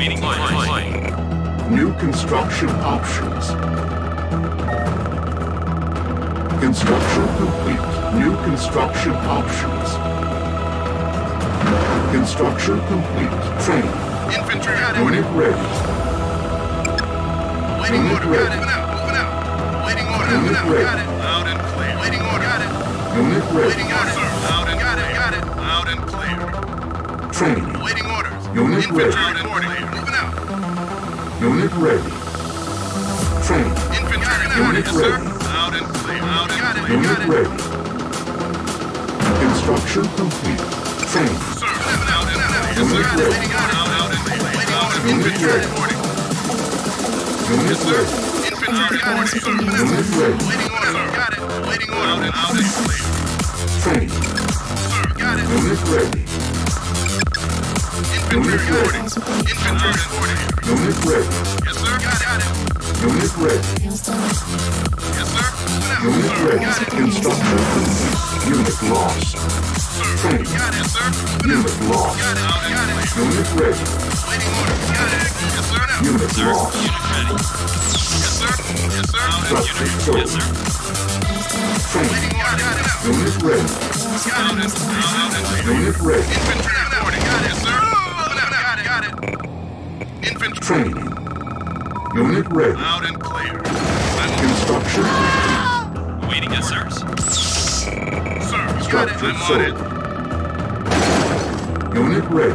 awaiting mine. New construction options. Construction complete. New construction options. Construction complete. Training. Infantry ready. Unit ready. Waiting order. Got it. Moving out. Waiting order. Moving out. Got it. Loud and clear. Waiting order. Got it. Unit ready. Waiting order. Loud and got it. Got it. Loud and clear. Training. Waiting orders. Unit ready. Moving out. Unit ready. Training. Infantry unit ready. Loud and clear. Loud and got it. Unit ready. Construction complete. Training. Unit ready. Unit ready. Unit ready. Unit ready. Waiting order. Training. Unit ready. Unit ready. Unit ready. Yes, sir. Got it. Unit ready. Yes, sir. Unit ready. Instruction complete. Unit lost. Training. Got it, sir. Unit lost. Unit ready. Waiting order. Got it. Yes, sir. Unit lost. Yes, sir. Yes, sir. Yes, sir. Training. Unit ready. Unit ready. Infantry reporting. Got it, sir. Got it. Infantry training. Unit ready. Loud and clear. Construction. Waiting, yes, sir. Sir, got it. I'm on it. Unit ready.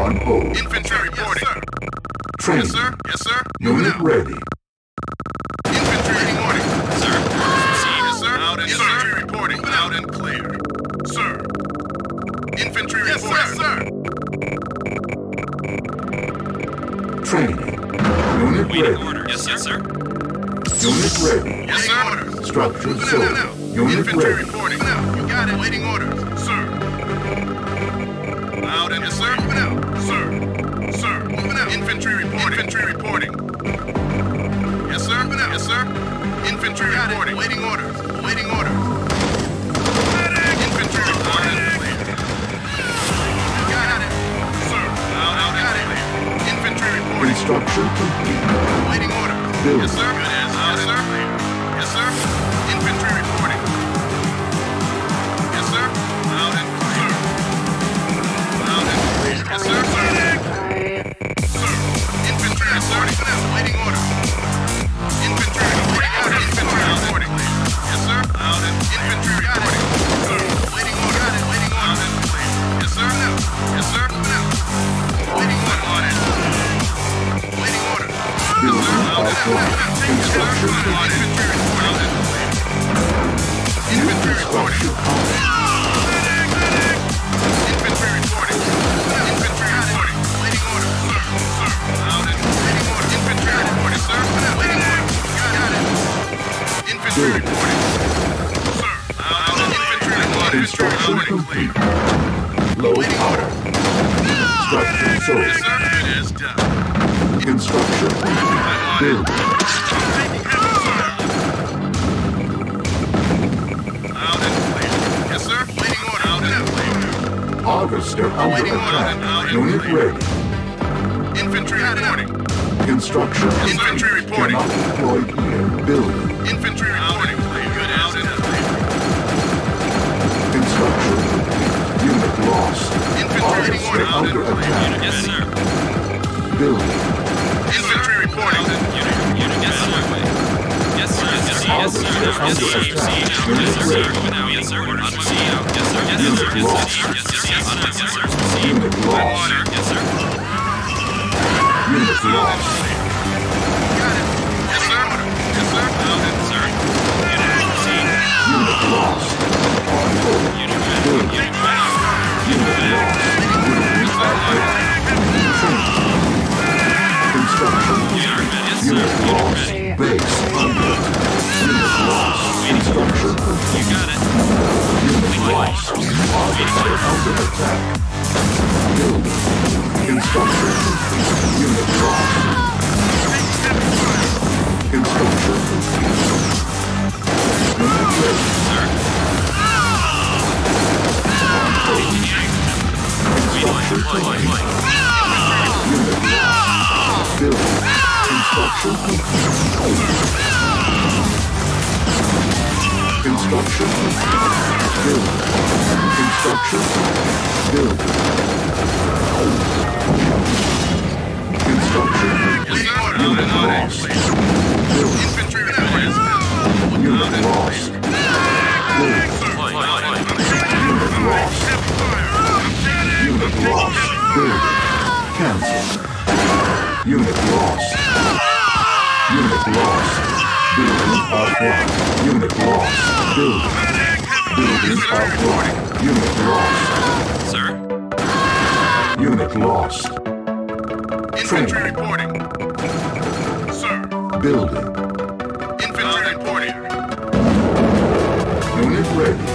On hold. Infantry reporting. Training. Yes, sir. Yes, sir. Unit ready. Infantry reporting. Sir. Yes, sir. Loud and clear. Infantry reporting. Loud and clear. Sir. Infantry reporting. Yes, sir. Training. Unit waiting ready. Order. Yes, yes, sir. Unit ready. Yes, sir. Orders. Structure sold. Unit infantry ready. Reporting. No, you got it. Waiting orders, sir. Loud and yes, sir. Moving out, sir. Sir, moving out. Infantry reporting. Infantry reporting. Yes, sir. Moving out. Yes, sir. Infantry got reporting. It. Waiting orders. Waiting orders. Medic. Infantry reporting. Construction complete. Waiting order. Building. Yes, sir. It is. Yes, sir. Yes, sir. Infantry reporting. Yes, sir. Loud and clear. Loud and clear. Yes, sir. Sir. Infantry reporting. Waiting order. Infantry reporting. Infantry reporting. Yes, sir. Loud and infantry reporting. Sir. Waiting order. Got it. Waiting order. Yes, sir. No. Yes, sir. Waiting order on it. Building outline. Construction complete. Infantry reporting. Infantry reporting. Infantry reporting. Waiting order. Sir. Loud and waiting order. Infantry reporting, sir. Waiting order. Got it. Infantry reporting. Sir. Loud and infantry reporting. Construction complete. Low power. Construction sold. Yes, sir. It is done. Construction build. Out and clear. Yes, sir. Waiting order. Out and clear. Harvester under attack. Unit ready. Infantry reporting. Construction. Infantry reporting. Cannot deploy here. Building. Infantry reporting. Good out and clear. Construction. Unit lost. Infantry reporting. Under attack. Yes, sir. Building. Infantry reporting. Unit yes, sir. Yes, sir. Yes, sir. Yes, sir. Yes, sir. Yes, sir. Yes, sir. Construction. Unit lost. Base under. Unit lost. Construction. You got it. Unit lost. Officer under attack. Building. Construction. Unit lost. Construction. Unit ready. Construction complete. Unit lost. Building. Construction complete. Construction complete. Building. Construction complete. Building. Construction complete. Unit lost. Building. Infantry replacement. Unit lost. Unit lost. Unit lost. Building offline. Unit lost. Building. Building offline. Unit lost. Sir. Unit lost. Infantry reporting. Sir. Building. Infantry reporting. Unit ready.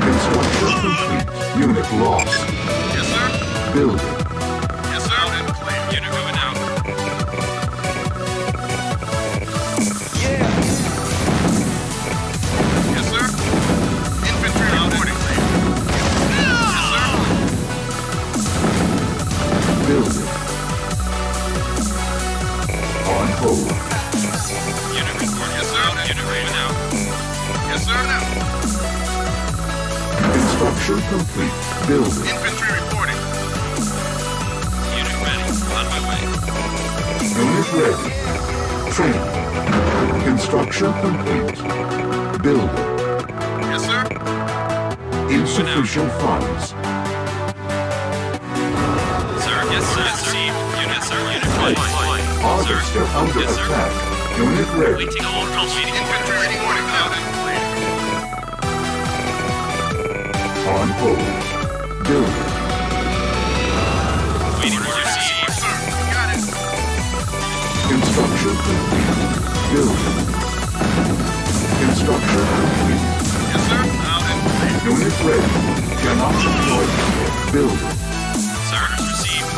Construction complete. Unit lost. Yes, sir. Building. Complete. Building. Infantry reporting. Unit ready. On my way. Unit ready. Training. Construction complete. Building. Yes, sir. Insufficient funds. Sir, yes, sir. Received. Unit, sir. Unit ready. Officer under attack. Unit ready. We take a roll call meeting. Infantry reporting. On hold. Building. Waiting for your team. Got it. Construction complete. Building. Construction complete. Yes, sir. Out and complete. Unit ready. Cannot deploy. Building. Sir, received.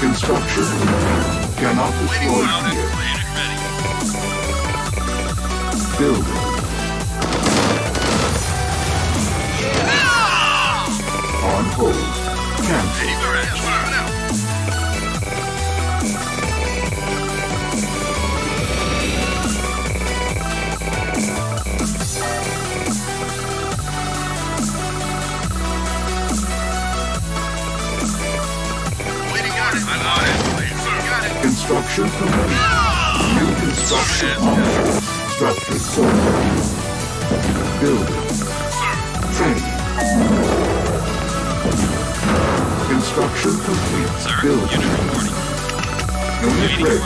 Construction complete. Cannot deploy. Out and complete. Building. On hold. Cancel. Waiting on it. I'm on it. Got it. Construction complete. New construction on. Structure software. Building. Training. Construction complete. Sir, building. Unit reporting. Unit ready.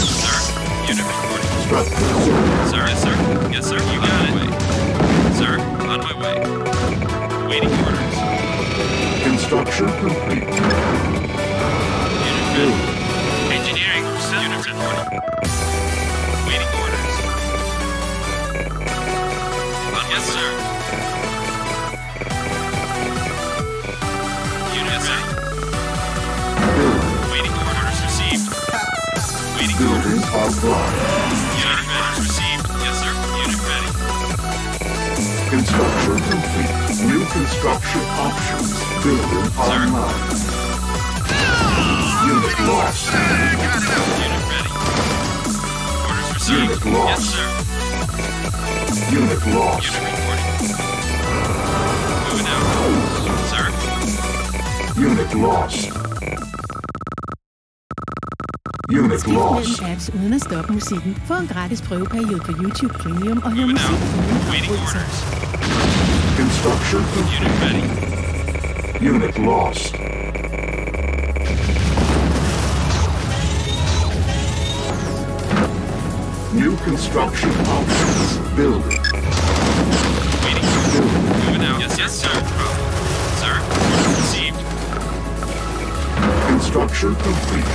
Sir, unit reporting. Structure software. Sir, yes, sir. Yes, sir. You got it. Way. Sir, on my way. Waiting orders. Construction complete. Unit building. Engineering. Unit reporting. Waiting orders. Yes, sir. Unit ready. Building. Waiting orders received. Waiting orders. Offline. Unit orders received. Yes, sir. Unit ready. Construction complete. New construction options. Building online. Unit lost. Unit ready. Orders received. Unit lost. Yes, sir. Unit lost. Unit reporting. Moving out. Sir. Unit lost. Unit lost. Skift mellem apps uden at stoppe musikken. Få en gratis prøveperiode på YouTube Premium og hør musik. Waiting orders. Construction. Unit ready. Unit lost. New construction options. Building. Waiting. Building. Moving out. Yes, yes, sir. Sir, received. Construction complete.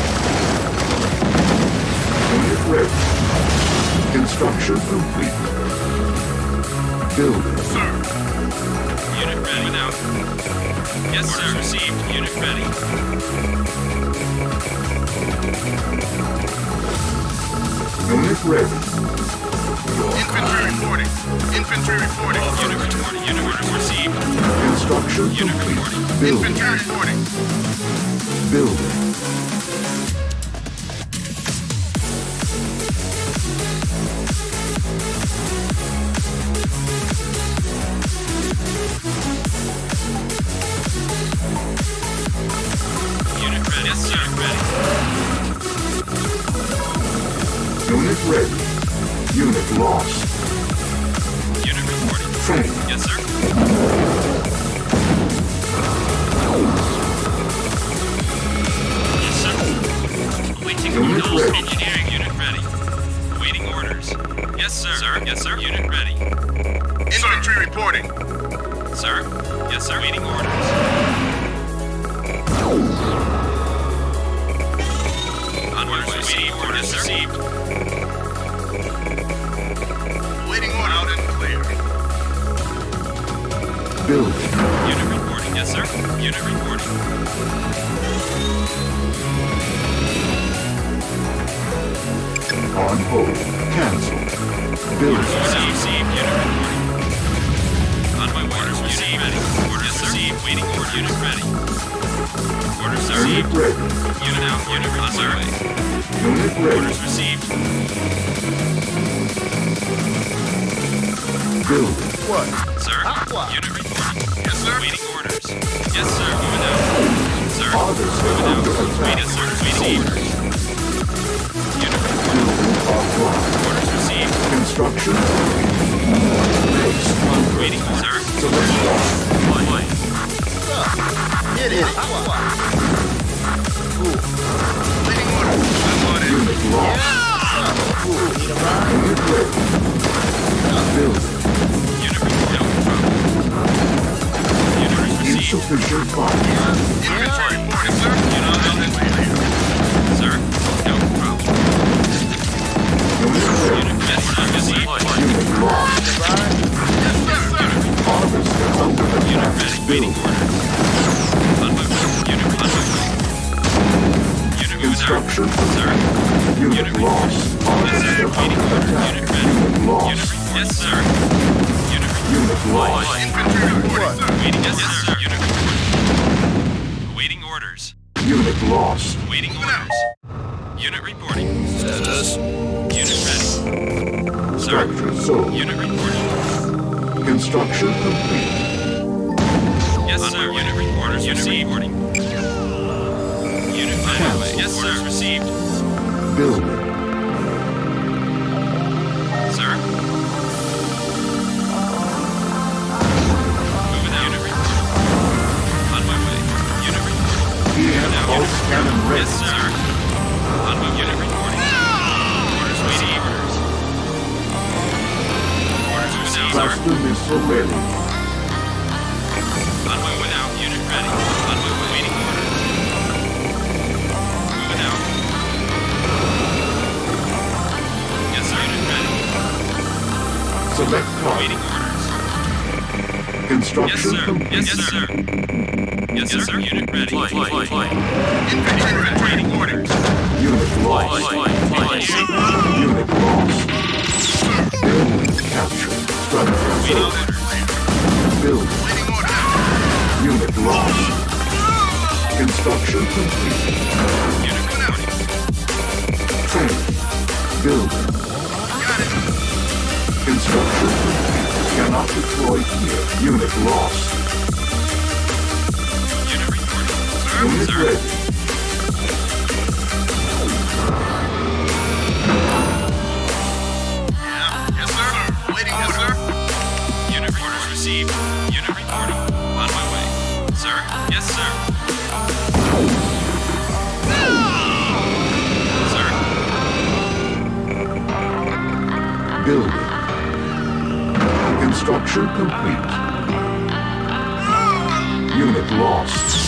Unit ready. Construction complete. Building. Sir. Unit ready. Moving out. Yes, sir. Received. Unit ready. Unit ready. Infantry reporting. Infantry reporting. Unit reporting. Unit reporting. Structure complete. Building. Building. Unit ready. Yes, sir. Ready. Unit ready. Unit lost. Unit reporting. Training. Yes, sir. Yes, sir. Awaiting orders. Engineering unit ready. Awaiting orders. Yes, sir. Sir. Yes, sir. Unit ready. Infantry reporting. Sir. Yes, sir. Awaiting orders. Onward. Awaiting orders received. Building. Unit reporting, yes sir. Unit reporting. On hold. Cancelled. Building. Orders received. Unit reporting. On my orders received. Orders received. Waiting order. Unit ready. Orders received. Unit out. Unit on survey. Unit ready. Orders received. Building. What? Sir. Unit ready. Yes, sir. Waiting orders. Yes, sir. Moving out. Sir. Moving out. Waiting orders received. Unit ready. Orders received. Construction. Waiting, sir. Deploy. It is. Cool. Waiting orders. Unit lost. Cool. Unit ready. Building. Unit ready. Insufficient funds. Inventory reporting, sir. You know how this is. Sir, no problem. Unit ready. Unit lost. Yes, sir. Unit ready. Waiting order. Unit ready. Unit moves out. Sir. Unit lost. Yes, sir. Waiting order. Unit ready. Unit ready. Yes, sir. Unit ready. Lost. Infantry reporting, sir. Waiting, yes, sir. Unit lost. Waiting orders. Unit reporting. Status. Unit ready. Structure sold. Unit reporting. Construction complete. Yes, sir. Unit reporters. Unit reporting. Unit finally. Yes, sir. Received. Building. Sir. Moving out. Unit reporting. On my way. Unit reporting. Yes, sir. On my unit reporting. Orders waiting. Orders received. On my way out. Unit ready. On my way waiting order. Moving out. Yes, sir. Unit ready. Select call. Waiting orders. Construction complete. Yes, sir. Yes, sir. Yes, yes, sir. Unit ready. Fly. Infantry retreating orders. Unit lost. Unit lost. Building captured. Structure sold. Building. Unit lost. Construction complete. Unit ready. Train. Building. Got it. Construction complete. Cannot deploy here. Unit lost. Unit ready. Yes, sir. Waiting order. Unit orders received. Unit reporting. On my way. Sir. Yes, sir. Sir. Building. Construction complete. Unit lost.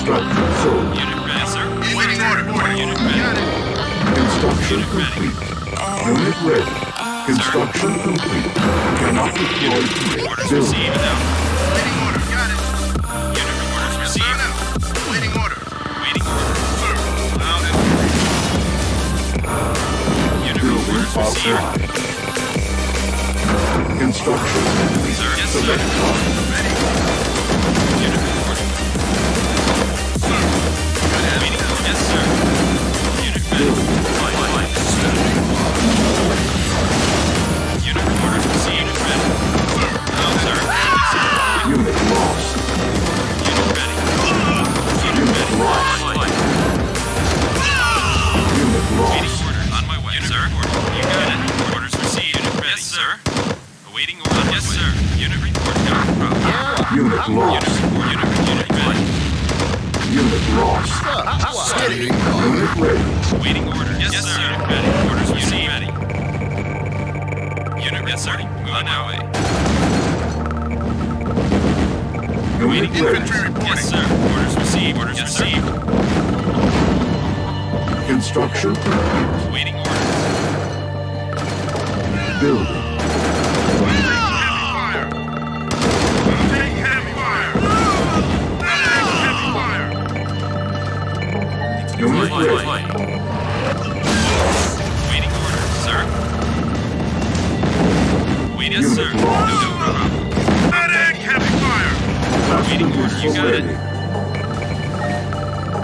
Structure sold. Unit ready, sir. Waiting order. Unit ready. Construction complete. Unit ready. Construction complete. Cannot deploy here. Orders received. Waiting order. Got it. Unit orders received. Waiting order. Waiting order. Sir. Out and ready. Unit orders received. and structures. Yes, sir. Unit ready. Unit ready. Unit lost. Unit lost. Steady. Unit ready. Waiting order. Yes, sir. Unit ready. Orders received. Unit ready. Unit ready. Move on our way. Waiting infantry reporting. Yes, sir. Orders received. Orders received. Construction complete. Waiting orders. Building. Unit ready. Waiting order, sir. Wait, yes, sir. No, problem. Medic, heavy fire. Waiting order, you got it.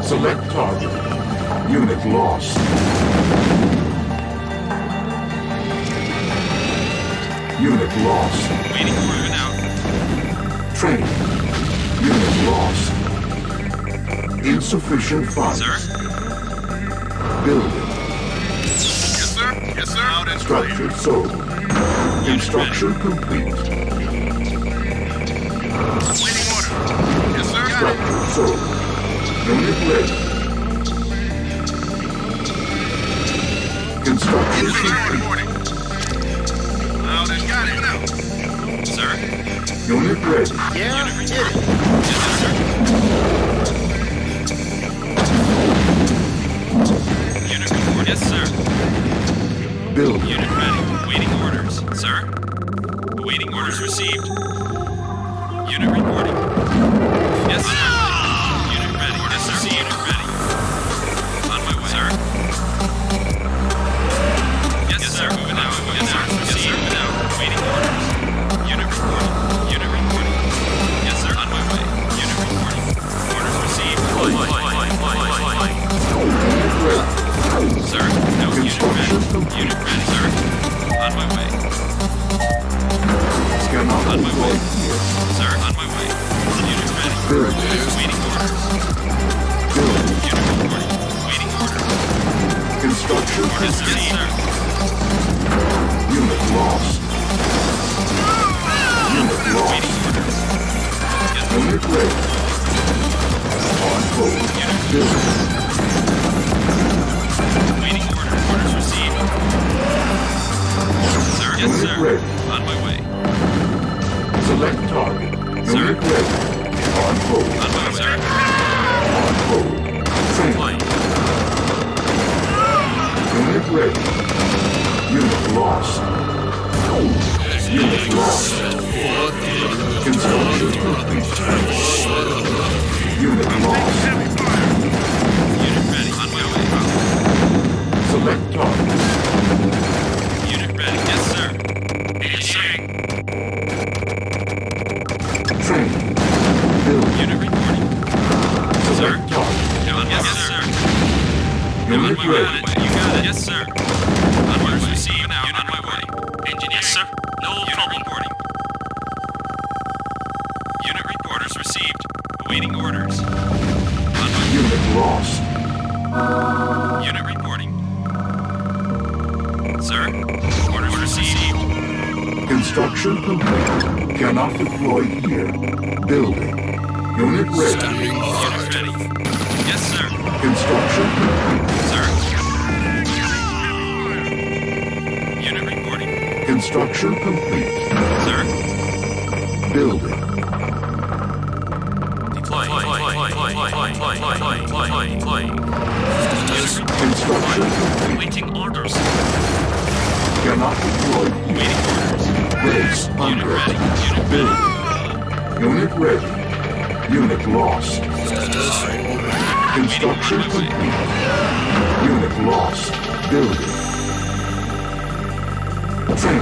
Select target. Unit lost. Unit lost. Waiting order now. Train. Unit lost. Insufficient funds. Sir. Building. Yes, sir. Yes, sir. Out and structure sold. Construction complete. Waiting order. Yes, sir. Structure sold. Unit ready. Construction complete. Out and got it now. Sir. Unit ready. Yeah. Unit ready. Yes, sir. Unit report. Yes, sir. Build. Unit ready. Awaiting orders, sir. Awaiting orders received. Unit reporting. Yes, sir. Ah! Unit ready. Yes, sir. Unit ready. On my way, sir. Yes, sir. Moving out. Yes, sir. Yes, sir. Moving out. Awaiting orders. Unit reporting. Unit reporting. Yes, sir. On my way. Unit reporting. Orders received. Unit ready. Sir, no unit ready. Unit ready, sir. On my way. On my way. Sir, on my way. Unit ready. Waiting orders. Unit reporting. Waiting orders. Construction. Orders received. Unit lost. Unit lost. Waiting orders. Unit ready. On hold. Building. Waiting order. Orders received. Sir, yes, sir. Ready. On my way. Select target. Sir. Unit ready. On hold. On my way, sir. On hold. Flight. Unit ready. Unit lost. Unit lost. Construction complete. Unit lost. Unit ready. On my way. Select target. Unit ready. Yes, sir. Yes, sir. Train. Build. Unit reporting. Select target. Yes, sir. Unit ready. You got it. Yes, sir. On my way. See you now. On my way. Engineer, sir. No problem. Reporting. Unit reporters received. Awaiting orders. On my way. Unit lost. Unit reporting. Sir, orders received. Construction complete. Cannot deploy here. Building. Unit ready. Standing unit ready. Yes, sir. Construction complete. Sir. Unit reporting. Construction complete. Sir. Building. Construction. Waiting orders. Cannot deploy. Waiting orders. Base under. Unit ready. Unit ready. Unit lost. Construction complete. Unit lost. Building. Train.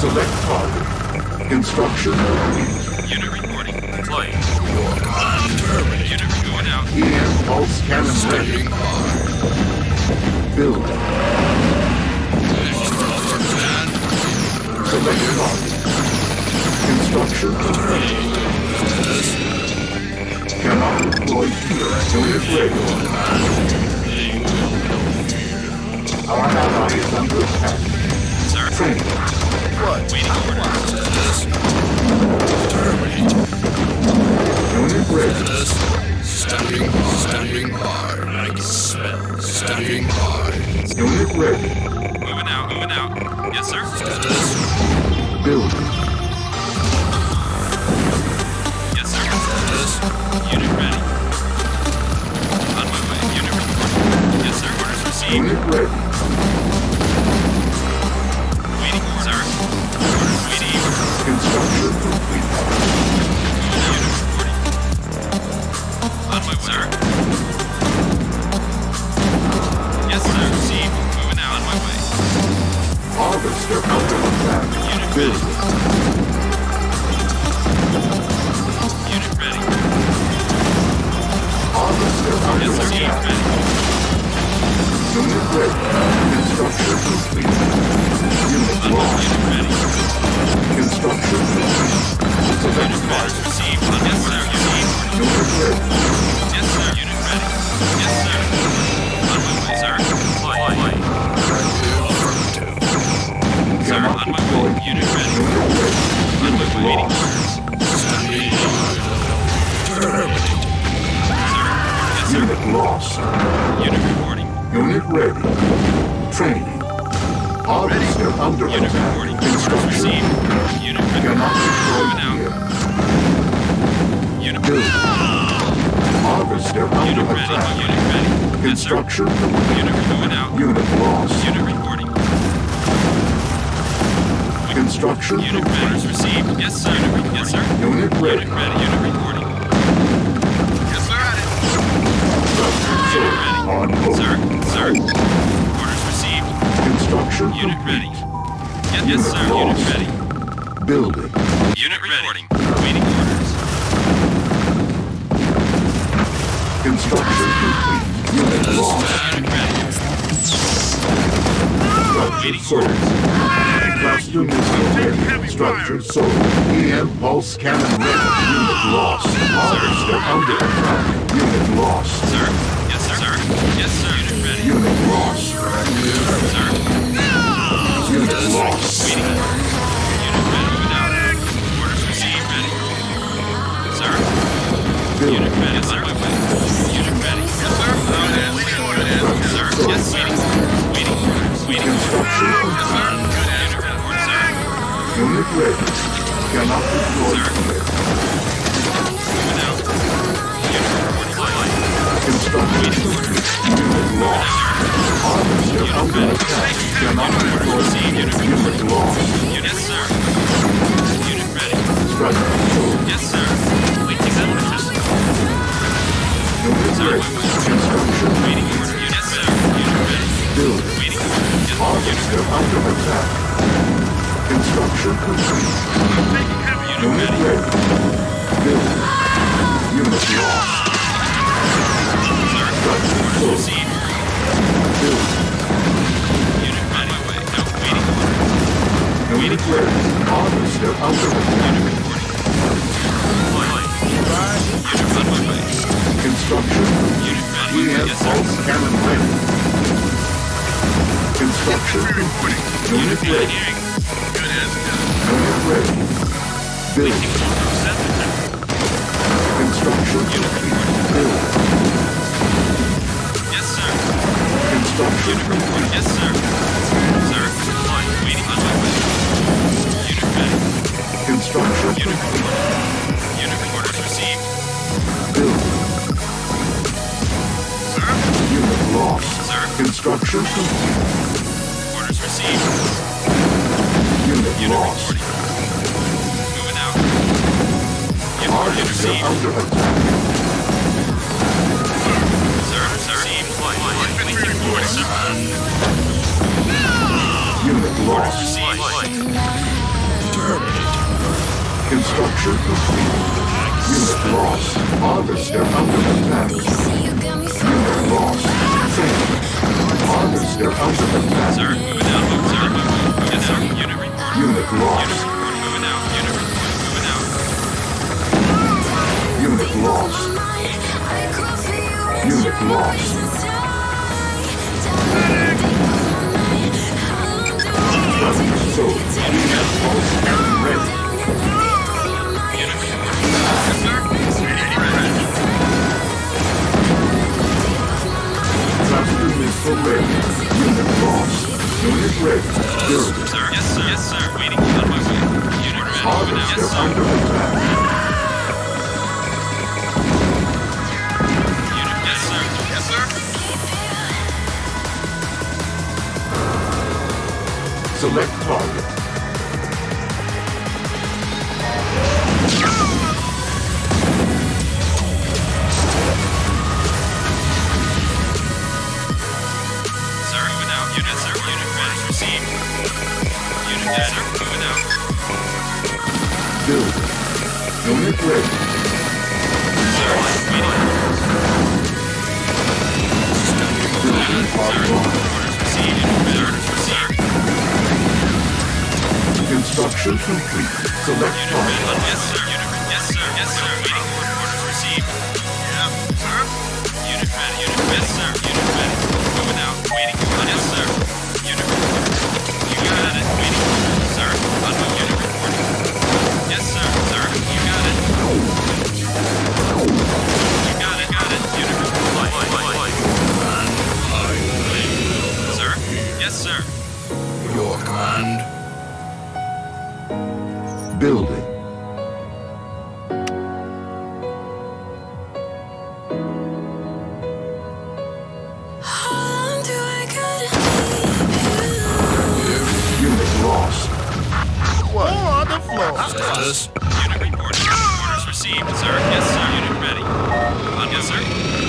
Select target. Instruction complete. Unit reporting. Deploying. Unit going out. EM pulse cannon ready. Build. Select target. Instruction complete. Cannot deploy here until it's ready. Our ally is under attack. Sir. What? Waiting orders. Terminate. Unit ready. Standing by. I can smell. Standing by. Unit ready. Moving out. Yes, sir. Status. Building. Yes, sir. Status. Unit ready. On my way. Unit ready. Yes, sir. Orders received. Unit ready. Construction complete. On my way, sir. Yes, sir. See, moving out on my way. Harvester under attack. Unit ready. Unit ready. Harvester under attack. Unit ready. Construction complete. Unit lost. Construction complete. Select target. Received. Yes, sir. Unit ready. Yes, sir. Unit ready. Yes, sir. On my way, sir. Deploy. Affirmative. Sir, on my way. Unit ready. On my way. Meeting orders. Standing by. Terminated. Sir. Yes, sir. Unit lost. Unit reporting. Unit ready. Training. Already under unit reporting. Construction. Unit ready. Cannot deploy here. Unit ready. Harvester under attack. Unit ready. Construction. Unit going out. Unit lost. Unit reporting. Construction. Unit orders received. Yes, sir. Yes, sir. Unit ready. Unit reporting. Yes, sir. Sir. Orders received. Construction. Unit ready. Yes, sir. Unit ready. Building. Unit reporting. Waiting orders. Construction complete. Unit lost. Unit ready. Waiting orders. Cluster missile ready. Structure sold. EM pulse cannon ready. Unit lost. Harvester under attack. Unit lost. Sir. Yes, sir. Yes, sir. Unit ready. Unit lost. Sir. Unit lost. Waiting orders. Unit ready. Without orders received. Ready. Sir. Unit ready. Yes, sir. Unit ready. Yes, sir. Waiting orders. Sir. Yes, waiting orders. Waiting orders. Yes, sir. Unit ready. Sir. Unit ready. Cannot deploy. Sir. Moving out. Unit ready. Construction. Unit lost. Harvester under attack. Cannot deploy. Unit lost. Yes, sir. Unit ready. Structure sold. Yes, sir. Waiting orders. Unit ready. Construction. Waiting order. Yes, sir. Unit ready. Build. Waiting order. Harvester under attack. Construction complete. Unit ready. Build. Unit lost. Structure sold. Build. Unit ready. Harvester under attack. Unit reporting. Unit on my way. Construction. Unit ready. We have pulse cannon ready. Construction. Unit ready. Good as done. Unit ready. Build. Construction. Build. Yes, sir. Construction. Unit reporting. Yes, sir. Sir. Waiting on my way. Construction. Unit orders received. Build. Sir? Unit lost. Sir? Construction complete. Orders received. Unit lost. Reporting. Moving out. Unit orders received. Under attack. Sir? Received. Unit lost. Orders received. Command structure complete. You have lost. Harvest their ultimate magic. You have lost. Fail. Harvest their ultimate magic. Sir, moving out. Sir, moving out. Unit report. Unit lost. Moving out. Unit report. Moving out. Unit lost. Unit lost. So, unit lost and ready. Unit lost. Unit ready. Yes, sir. Yes, sir. Yes, sir. Waiting on my way. Unit ready. Harvest yes, sir. Under attack. Unit, yes, sir. Yes, sir. Select target. Construction complete. Select target. Yes, sir. Yes, sir. Yes, sir. Waiting for orders received. Yeah, sir. Unit ready. Unit yes, sir. Unit ready. Moving out. Waiting. Yes, sir. Unit report. You got it. Waiting. Sir. Unmove unit report. Yes, sir. Sir. You got it. You got it. Got it. Unit report. Sir. Yes, sir. Your command. Building. How long do I gotta keep you? Unit lost. What? All on the floor. Status. Unit reporting. Orders received, sir. Yes, sir. Unit ready. Yes, sir.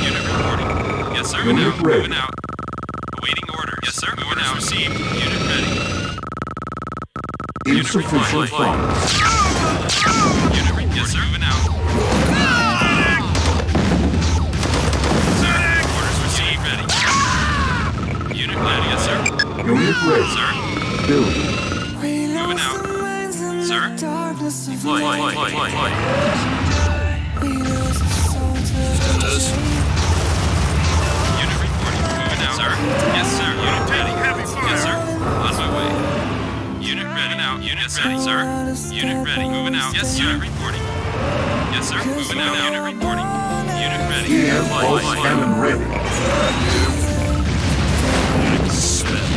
Unit reporting. Yes, sir. Unit ready. Moving out. Awaiting order. Yes, sir. Moving out. Received. Unit ready. Insufficient funds. Unit report. Yes, sir. Moving out. Sir, orders received. Ready. Unit ready. Yes, sir. Unit ready. Sir. Building. Moving out. Sir. Deploy. Status. Unit reporting. Moving out. Sir. Yes, sir. Unit ready. Yes, sir. On my way. Unit ready now. Unit ready, sir. Unit ready. Moving out. Yes, sir. Unit reporting. Yes, sir. Moving out. Unit reporting. Unit ready. Cannon ready.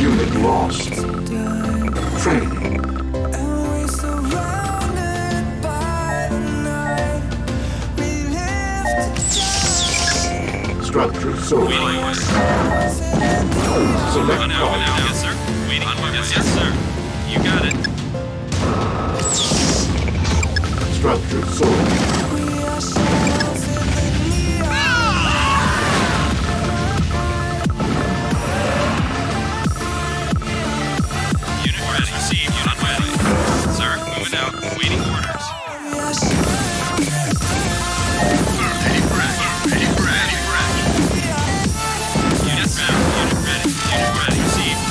Unit lost. Training. Structure sold. Select target. Yes, sir. Waiting on orders. Yes, sir. You got it. Structure sold. Unit ready. Received. Unit ready. Sir, moving out. Waiting orders. Ready, Brad. Ready, Brad. Unit ready. Unit ready. Unit ready. Received.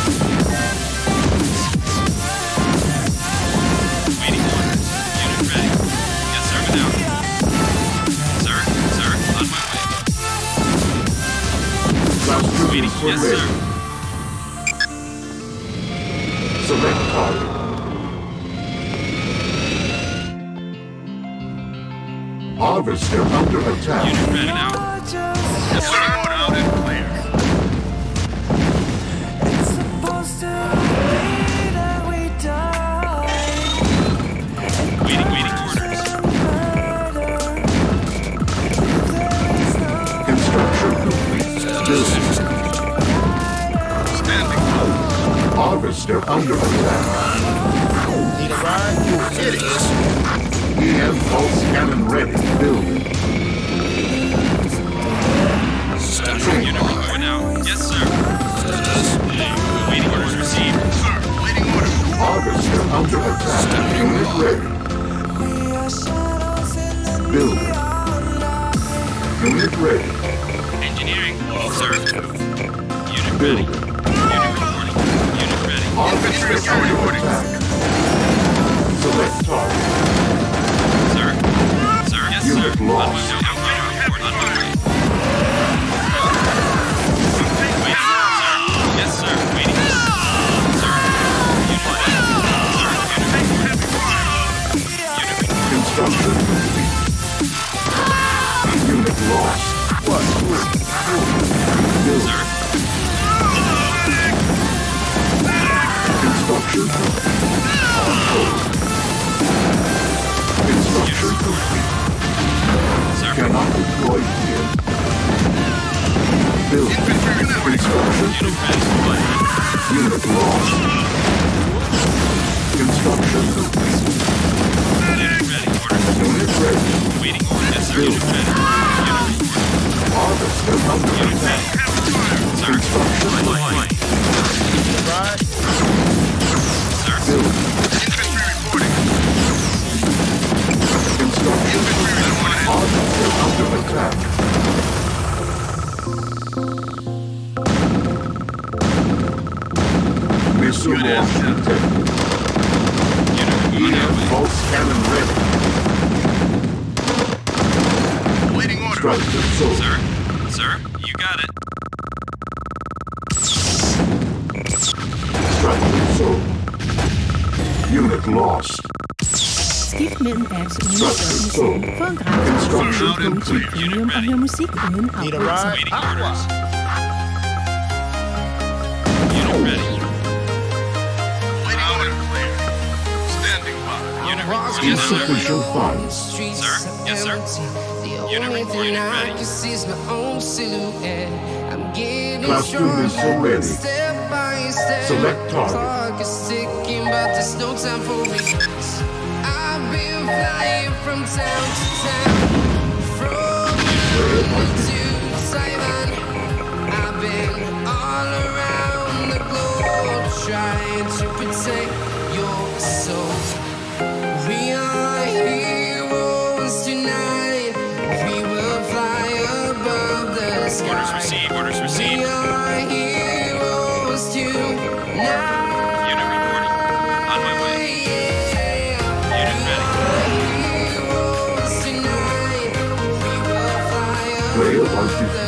Waiting. Yes, ready. Sir. Select target. Harvester under attack. Unit ready now. Yes, sir. Out and clear. It's supposed to be that we die. Waiting orders. Construction complete. Building. Harvester under attack. Need a ride? You hit it. We have pulse cannon ready. Building. Unit report now. Yes, sir. Waiting orders received. Sir, waiting orders. Harvester under attack. Unit ready. Building. Unit ready. Engineering. Observed. Unit ready. Unit reporting. Unit ready. Officer reporting. Select target. Sir. Sir. Yes, sir. Unit lost. Yes, sir. Waiting. Sir. Unit lost. What? Sir. Construction. Construction complete. Sir. Cannot deploy here. Building. Construction. Unit lost. Construction complete. Unit ready. Unit ready. Waiting order. Yes, sir. Unit ready. Unit ready. Need a ride? Waiting orders. Unit ready. Waiting order clear. Standing by. Unit reporting. Yes, sir. Sir? Yes, sir. Unit reporting. Unit ready. Classroom is already. Select target. There's no time for me. I've been flying from town to town. To Simon, I've been all around the globe trying to protect your soul. We are heroes tonight. We will fly above the sky. Orders received. Orders received. We are heroes tonight. Thank you.